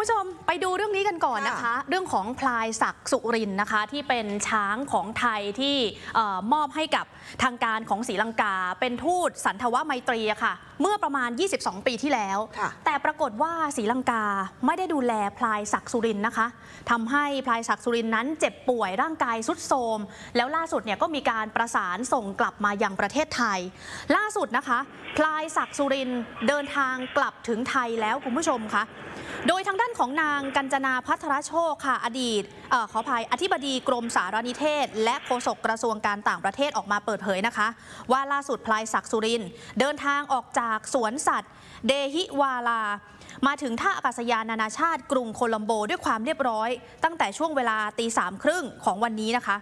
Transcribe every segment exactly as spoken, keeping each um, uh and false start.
ผู้ชมไปดูเรื่องนี้กันก่อนนะคะเรื่องของพลายศักดิ์สุรินนะคะที่เป็นช้างของไทยที่มอบให้กับทางการของศรีลังกาเป็นทูตสันทวไมตรีค่ะเมื่อประมาณยี่สิบสองปีที่แล้วแต่ปรากฏว่าศรีลังกาไม่ได้ดูแลพลายศักดิ์สุรินนะคะทำให้พลายศักดิ์สุรินนั้นเจ็บป่วยร่างกายทรุดโทรมแล้วล่าสุดเนี่ยก็มีการประสานส่งกลับมายังประเทศไทยล่าสุดนะคะพลายศักดิ์สุรินเดินทางกลับถึงไทยแล้วคุณผู้ชมค่ะโดยทางด้านของนางกัญจนาภัทรโชคค่ะอดีตเอ่อขออภัยอธิบดีกรมสารนิเทศและโฆษกกระทรวงการต่างประเทศออกมาเปิดเผยนะคะว่าล่าสุดพลายศักดิ์สุรินเดินทางออกจากสวนสัตว์เดฮิวาลามาถึงท่าอากาศยานนานาชาติกรุงโคลัมโบด้วยความเรียบร้อยตั้งแต่ช่วงเวลาตีสามครึ่งของวันนี้นะคะ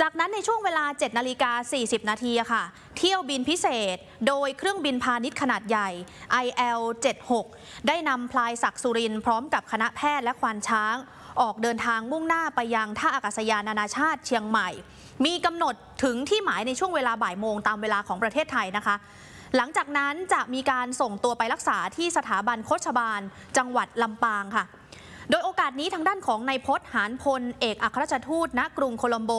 จากนั้นในช่วงเวลา เจ็ดนาฬิกาสี่สิบ นาทีค่ะเที่ยวบินพิเศษโดยเครื่องบินพาณิชย์ขนาดใหญ่ ไอ แอล เจ็ดสิบหก ได้นำพลายศักดิ์สุรินพร้อมกับคณะแพทย์และควานช้างออกเดินทางมุ่งหน้าไปยังท่าอากาศยานนานาชาติเชียงใหม่มีกำหนดถึงที่หมายในช่วงเวลาบ่ายโมงตามเวลาของประเทศไทยนะคะหลังจากนั้นจะมีการส่งตัวไปรักษาที่สถาบันโคชบาลจังหวัดลำปางค่ะโดยโอกาสนี้ทางด้านของนายพจน์ หานพลเอกอัครราชทูตณกรุงโคลัมโบ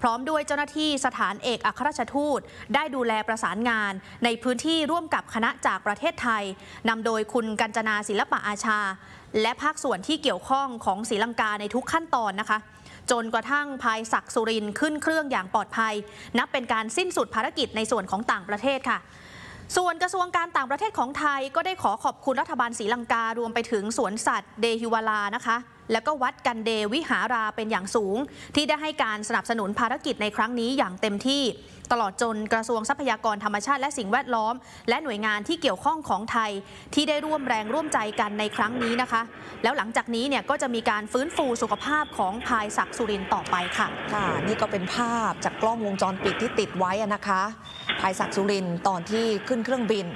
พร้อมด้วยเจ้าหน้าที่สถานเอกอัครราชทูตได้ดูแลประสานงานในพื้นที่ร่วมกับคณะจากประเทศไทยนำโดยคุณกัญจนาศิลปะอาชาและภาคส่วนที่เกี่ยวข้องของศรีลังกาในทุกขั้นตอนนะคะจนกระทั่งพลายศักดิ์สุรินขึ้นเครื่องอย่างปลอดภัยนับเป็นการสิ้นสุดภารกิจในส่วนของต่างประเทศค่ะส่วนกระทรวงการต่างประเทศของไทยก็ได้ขอขอบคุณรัฐบาลศรีลังการวมไปถึงสวนสัตว์เดฮิวาลานะคะแล้วก็วัดกันเดวิหาราเป็นอย่างสูงที่ได้ให้การสนับสนุนภารกิจในครั้งนี้อย่างเต็มที่ตลอดจนกระทรวงทรัพยากรธรรมชาติและสิ่งแวดล้อมและหน่วยงานที่เกี่ยวข้องของไทยที่ได้ร่วมแรงร่วมใจกันในครั้งนี้นะคะแล้วหลังจากนี้เนี่ยก็จะมีการฟื้นฟูสุขภาพของพลายศักดิ์สุรินต่อไปค่ะค่ะนี่ก็เป็นภาพจากกล้องวงจรปิดที่ติดไว้นะคะพลายศักดิ์สุรินตอนที่ขึ้นเครื่องบิน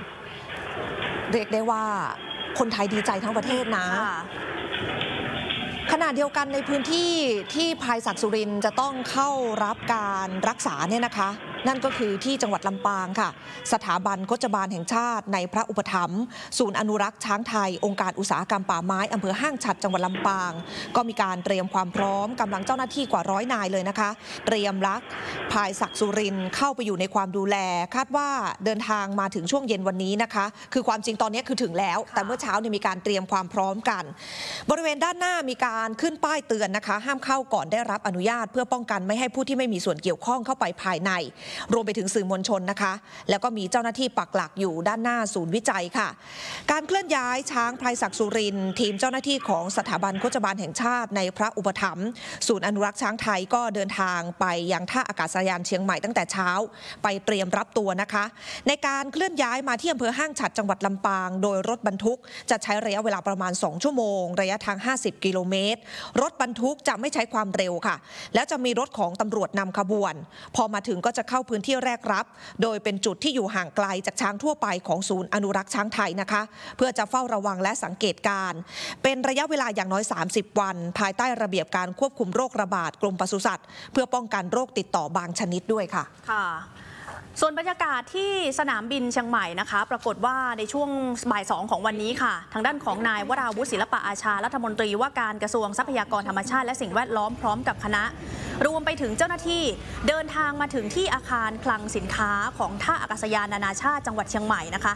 เรียกได้ว่าคนไทยดีใจทั้งประเทศนะขณะเดียวกันในพื้นที่ที่พลายศักดิ์สุรินจะต้องเข้ารับการรักษาเนี่ยนะคะนั่นก็คือที่จังหวัดลำปางค่ะสถาบันโฆษบาลแห่งชาติในพระอุปถัมภ์ศูนย์อนุรักษ์ช้างไทยองค์การอุตสาหกรรมป่าไม้อำเภอห้างฉัตรจังหวัดลำปางก็มีการเตรียมความพร้อมกำลังเจ้าหน้าที่กว่าร้อยนายเลยนะคะเตรียมรักพลายศักดิ์สุรินเข้าไปอยู่ในความดูแลคาดว่าเดินทางมาถึงช่วงเย็นวันนี้นะคะคือความจริงตอนนี้คือถึงแล้วแต่เมื่อเช้าเนี่ยมีการเตรียมความพร้อมกันบริเวณด้านหน้ามีการขึ้นป้ายเตือนนะคะห้ามเข้าก่อนได้รับอนุญาตเพื่อป้องกันไม่ให้ผู้ที่ไม่มีส่วนเกี่ยวข้องเข้าไปภายในรวมไปถึงสื่อมวลชนนะคะแล้วก็มีเจ้าหน้าที่ปักหลักอยู่ด้านหน้าศูนย์วิจัยค่ะการเคลื่อนย้ายช้างพลายศักดิ์สุรินทีมเจ้าหน้าที่ของสถาบันโฆษบาลแห่งชาติในพระอุปถัมภ์ศูนย์อนุรักษ์ช้างไทยก็เดินทางไปยังท่าอากาศยานเชียงใหม่ตั้งแต่เช้าไปเตรียมรับตัวนะคะในการเคลื่อนย้ายมาที่อำเภอห้างฉัตรจังหวัดลำปางโดยรถบรรทุกจะใช้ระยะเวลาประมาณสองชั่วโมงระยะทางห้าสิบกิโลเมตรรถบรรทุกจะไม่ใช้ความเร็วค่ะแล้วจะมีรถของตำรวจนำขบวนพอมาถึงก็จะเข้าพื้นที่แรกรับโดยเป็นจุดที่อยู่ห่างไกลจากช้างทั่วไปของศูนย์อนุรักษ์ช้างไทยนะคะเพื่อจะเฝ้าระวังและสังเกตการเป็นระยะเวลาอย่างน้อยสามสิบวันภายใต้ระเบียบการควบคุมโรคระบาดกรมปศุสัตว์เพื่อป้องกันโรคติดต่อบางชนิดด้วยค่ะค่ะส่วนบรรยากาศที่สนามบินเชียงใหม่นะคะปรากฏว่าในช่วงบ่ายสองของวันนี้ค่ะทางด้านของนายวราวุฒิศิลปะอาชารัฐมนตรีว่าการกระทรวงทรัพยากรธรรมชาติและสิ่งแวดล้อมพร้อมกับคณะรวมไปถึงเจ้าหน้าที่เดินทางมาถึงที่อาคารคลังสินค้าของท่าอากาศยานนานาชาติจังหวัดเชียงใหม่นะคะ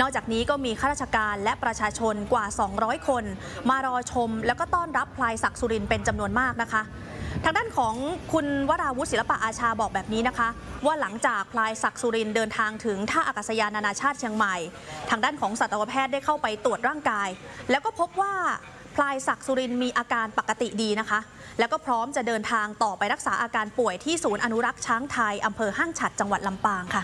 นอกจากนี้ก็มีข้าราชการและประชาชนกว่าสองร้อยคนมารอชมแล้วก็ต้อนรับพลายศักดิ์สุรินเป็นจำนวนมากนะคะทางด้านของคุณวราวุฒิศิลปะอาชาบอกแบบนี้นะคะว่าหลังจากพลายศักดิ์สุรินเดินทางถึงท่าอากาศยานนานาชาติเชียงใหม่ทางด้านของสัตวแพทย์ได้เข้าไปตรวจร่างกายแล้วก็พบว่าพลายศักดิ์สุรินมีอาการปกติดีนะคะแล้วก็พร้อมจะเดินทางต่อไปรักษาอาการป่วยที่ศูนย์อนุรักษ์ช้างไทยอำเภอห้างฉัตรจังหวัดลำปางค่ะ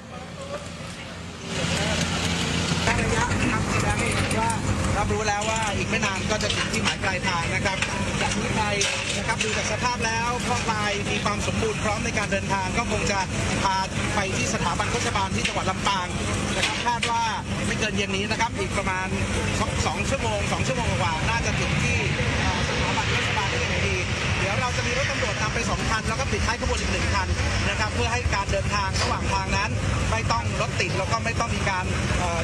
ระยะครับแสดงให้เห็นว่ารับรู้แล้วว่าอีกไม่นานก็จะถึงที่หมายปลายทางนะครับจากนี้ไปนะครับดูจากสภาพแล้วพ่อพลายมีความสมบูรณ์พร้อมในการเดินทางก็คงจะพาไปที่สถาบันโฆษบาลที่จังหวัดลำปางนะครับคาดว่าไม่เกินเย็นนี้นะครับอีกประมาณสองชั่วโมงสองชั่วโมงกว่าน่าจะถึงที่สถาบันโฆษบาลได้อย่างดีเดี๋ยวเราจะมีรถตำรวจนำไปสองคันแล้วก็ปิด ท้ายขบวนอีกหนึ่งคันนะครับเพื่อให้การเดินทางระหว่างทางนั้นไม่ต้องรถติดแล้วก็ไม่ต้องมีการ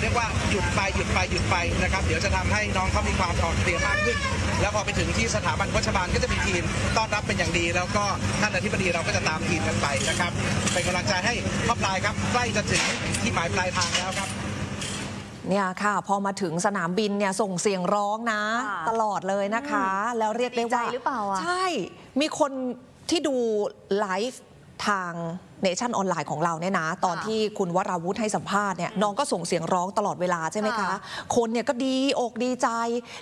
เรียกว่าหยุดไปหยุดไปหยุดไปนะครับเดี๋ยวจะทำให้น้องเขามีความอ่อนเพลียมากขึ้นแล้วพอไปถึงที่สถาบันโฆษบาลก็จะมีทีมต้อนรับเป็นอย่างดีแล้วก็ท่านอธิบดีเราก็จะตามทีมกันไปนะครับเป็นกำลังใจให้ท็อปไลน์ครับใกล้จะถึงที่หมายปลายทางแล้วครับเนี่ยค่ะพอมาถึงสนามบินเนี่ยส่งเสียงร้องนะตลอดเลยนะคะแล้วเรียกได้ว่าใช่มีคนที่ดูไลฟ์ทางเนชั่นออนไลน์ของเราเนี่ยนะตอนที่คุณวราวุธให้สัมภาษณ์เนี่ยน้องก็ส่งเสียงร้องตลอดเวลาใช่ไหมคะคนเนี่ยก็ดีอกดีใจ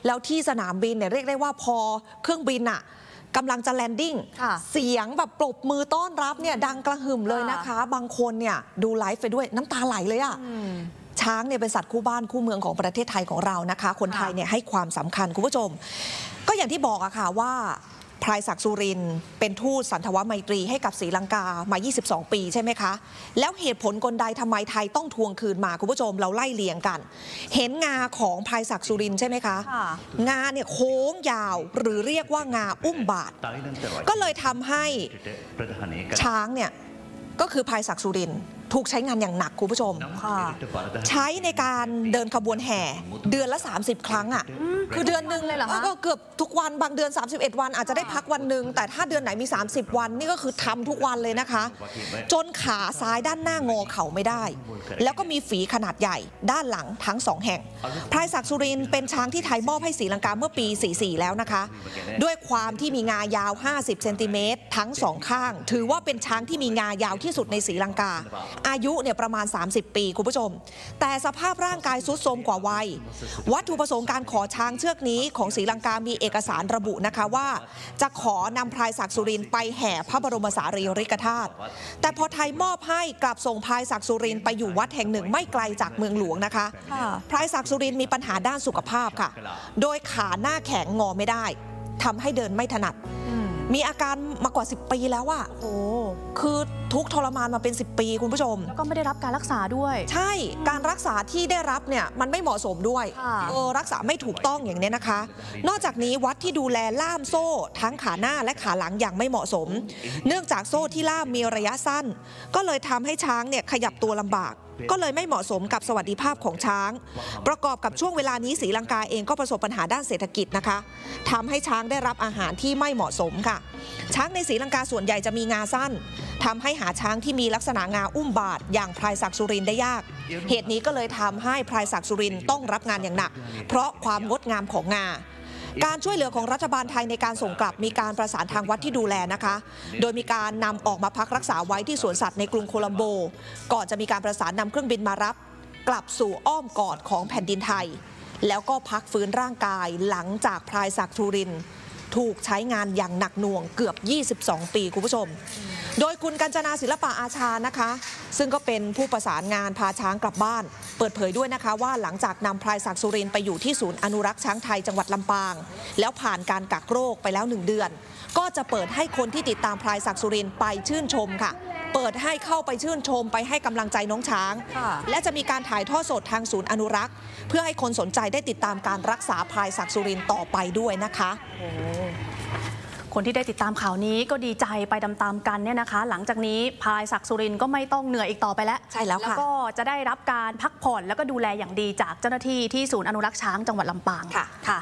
แล้วที่สนามบินเนี่ยเรียกได้ว่าพอเครื่องบินอะกำลังจะแลนดิ้งเสียงแบบปรบมือต้อนรับเนี่ยดังกระหึ่มเลยนะคะบางคนเนี่ยดูไลฟ์ไปด้วยน้ำตาไหลเลยอะช้างเนี่ยเป็นสัตว์คู่บ้านคู่เมืองของประเทศไทยของเรานะคะคนไทยเนี่ยให้ความสำคัญคุณผู้ชมก็อย่างที่บอกอะค่ะว่าพลายศักดิ์สุรินทร์เป็นทูตสันทวไมตรีให้กับศรีลังกามายี่สิบสองปีใช่ไหมคะแล้วเหตุผลกลใดทำไมไทยต้องทวงคืนมาคุณผู้ชมเราไล่เลียงกันเห็นงาของพลายศักดิ์สุรินทร์ใช่ไหมคะงาเนี่ยโค้งยาวหรือเรียกว่างาอุ้มบาทก็เลยทำให้ช้างเนี่ยก็คือพลายศักดิ์สุรินทร์ถูกใช้งานอย่างหนักคุณผู้ชมใช้ในการเดินขบวนแห่เดือนละสามสิบครั้งอ่ะคือเดือนหนึ่งเลยเหรอคะก็เกือบทุกวันบางเดือนสามสิบเอ็ดวันอาจจะได้พักวันหนึ่งแต่ถ้าเดือนไหนมีสามสิบวันนี่ก็คือทำทุกวันเลยนะคะจนขาซ้ายด้านหน้างอเข่าไม่ได้แล้วก็มีฝีขนาดใหญ่ด้านหลังทั้งสองแห่งพลายศักดิ์สุรินทร์เป็นช้างที่ไทยมอบให้ศรีลังกาเมื่อปีสี่สิบสี่แล้วนะคะด้วยความที่มีงายาวห้าสิบเซนติเมตรทั้งสองข้างถือว่าเป็นช้างที่มีงายาวที่สุดในศรีลังกาอายุเนี่ยประมาณสามสิบปีคุณผู้ชมแต่สภาพร่างกายทรุดโทรมกว่าวัยวัตถุประสงค์การขอช้างเชือกนี้ของศรีลังกามีเอกสารระบุนะคะว่าจะขอนำพลายศักดิ์สุรินทร์ไปแห่พระบรมสารีริกธาตุแต่พอไทยมอบให้กลับส่งพลายศักดิ์สุรินทร์ไปอยู่วัดแห่งหนึ่งไม่ไกลจากเมืองหลวงนะคะพลายศักดิ์สุรินทร์มีปัญหาด้านสุขภาพค่ะโดยขาหน้าแข็งงอไม่ได้ทำให้เดินไม่ถนัดมีอาการมากว่าสิบปีแล้วอะโอ้คือทุกทรมานมาเป็นสิบปีคุณผู้ชมแล้วก็ไม่ได้รับการรักษาด้วยใช่การรักษาที่ได้รับเนี่ยมันไม่เหมาะสมด้วยเออรักษาไม่ถูกต้องอย่างนี้นะคะนอกจากนี้วัดที่ดูแลล่ามโซ่ทั้งขาหน้าและขาหลังอย่างไม่เหมาะสมเนื่องจากโซ่ที่ล่ามมีระยะสั้นก็เลยทำให้ช้างเนี่ยขยับตัวลำบากก็เลยไม่เหมาะสมกับสวัสดิภาพของช้างประกอบกับช่วงเวลานี้ศรีลังกาเองก็ประสบปัญหาด้านเศรษฐกิจนะคะทำให้ช้างได้รับอาหารที่ไม่เหมาะสมค่ะช้างในศรีลังกาส่วนใหญ่จะมีงาสั้นทำให้หาช้างที่มีลักษณะงาอุ้มบาทอย่างพลายศักดิ์สุรินทร์ได้ยากเหตุนี้ก็เลยทำให้พลายศักดิ์สุรินทร์ต้องรับงานอย่างหนักเพราะความงดงามของงาการช่วยเหลือของรัฐบาลไทยในการส่งกลับมีการประสานทางวัดที่ดูแลนะคะโดยมีการนำออกมาพักรักษาไว้ที่สวนสัตว์ในกรุงโคลัมโบก่อนจะมีการประสานนำเครื่องบินมารับกลับสู่อ้อมกอดของแผ่นดินไทยแล้วก็พักฟื้นร่างกายหลังจากพลายศักดิ์สุรินทร์ถูกใช้งานอย่างหนักหน่วงเกือบยี่สิบสองปีคุณผู้ชมโดยคุณกัญจนาศิลปะอาชานะคะซึ่งก็เป็นผู้ประสานงานพาช้างกลับบ้านเปิดเผยด้วยนะคะว่าหลังจากนำพลายศักดิ์สุรินทร์ไปอยู่ที่ศูนย์อนุรักษ์ช้างไทยจังหวัดลำปางแล้วผ่านการกักโรคไปแล้วหนึ่งเดือนก็จะเปิดให้คนที่ติดตามพลายศักดิ์สุรินทร์ไปชื่นชมค่ะเปิดให้เข้าไปชื่นชมไปให้กำลังใจน้องช้างและจะมีการถ่ายทอดสดทางศูนย์อนุรักษ์เพื่อให้คนสนใจได้ติดตามการรักษาพลายศักดิ์สุรินทร์ต่อไปด้วยนะคะคนที่ได้ติดตามข่าวนี้ก็ดีใจไปตามๆกันเนี่ยนะคะหลังจากนี้พลายศักดิ์สุรินทร์ก็ไม่ต้องเหนื่อยอีกต่อไปแล้วใช่แล้วค่ะแล้วก็จะได้รับการพักผ่อนแล้วก็ดูแลอย่างดีจากเจ้าหน้าที่ที่ศูนย์อนุรักษ์ช้างจังหวัดลำปางค่ะ